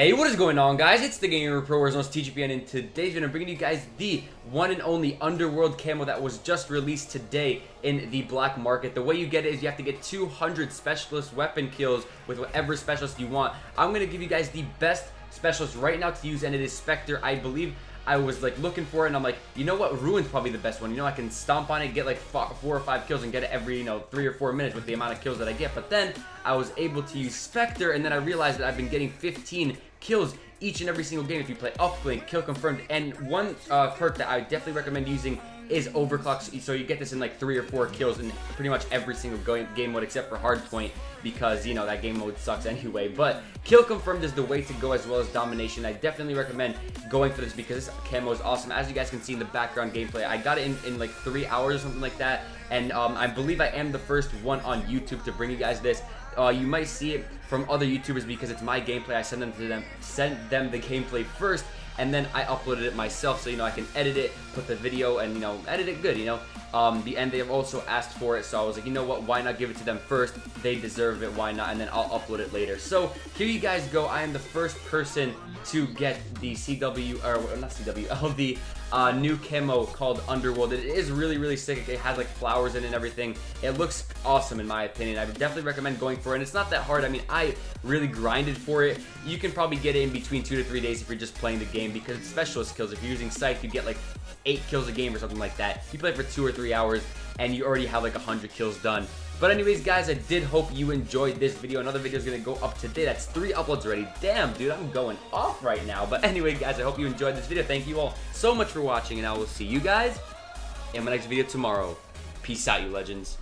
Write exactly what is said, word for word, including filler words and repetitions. Hey, what is going on, guys? It's the Gamer Pro, as well as T G P N, and today's video I'm bringing you guys the one and only Underworld Camo that was just released today in the black market. The way you get it is you have to get two hundred specialist weapon kills with whatever specialist you want. I'm going to give you guys the best specialist right now to use, and it is Spectre. I believe I was like looking for it, and I'm like, you know what? Ruin's probably the best one. You know, I can stomp on it, get like four or five kills, and get it every, you know, three or four minutes with the amount of kills that I get. But then I was able to use Spectre, and then I realized that I've been getting fifteen kills each and every single game if you play uplink, kill confirmed, and one uh, perk that I definitely recommend using is overclocked, so you get this in like three or four kills in pretty much every single game mode except for hardpoint, because you know that game mode sucks anyway. But kill confirmed is the way to go, as well as domination. I definitely recommend going for this because this camo is awesome. As you guys can see in the background gameplay, I got it in, in like three hours or something like that, and um, I believe I am the first one on YouTube to bring you guys this. Uh, you might see it from other YouTubers because it's my gameplay. I send them to them, sent them the gameplay first, and then I uploaded it myself, so you know I can edit it, put the video, and you know edit it good. You know, um, the end they have also asked for it, so I was like, you know what? Why not give it to them first? They deserve it. Why not? And then I'll upload it later. So here you guys go. I am the first person to get the C W or not C W L the uh, new camo called Underworld. It is really really sick. It has like flowers in it and everything. It looks awesome in my opinion. I would definitely recommend going for it. And it's not that hard. I mean, I really grinded for it. You can probably get it in between two to three days if you're just playing the game, because it's specialist kills. If you're using Scythe, you get like eight kills a game or something like that. You play for two or three hours and you already have like one hundred kills done. But anyways, guys, I did hope you enjoyed this video. Another video is going to go up today. That's three uploads already. Damn, dude, I'm going off right now. But anyway, guys, I hope you enjoyed this video. Thank you all so much for watching, and I will see you guys in my next video tomorrow. Peace out, you legends.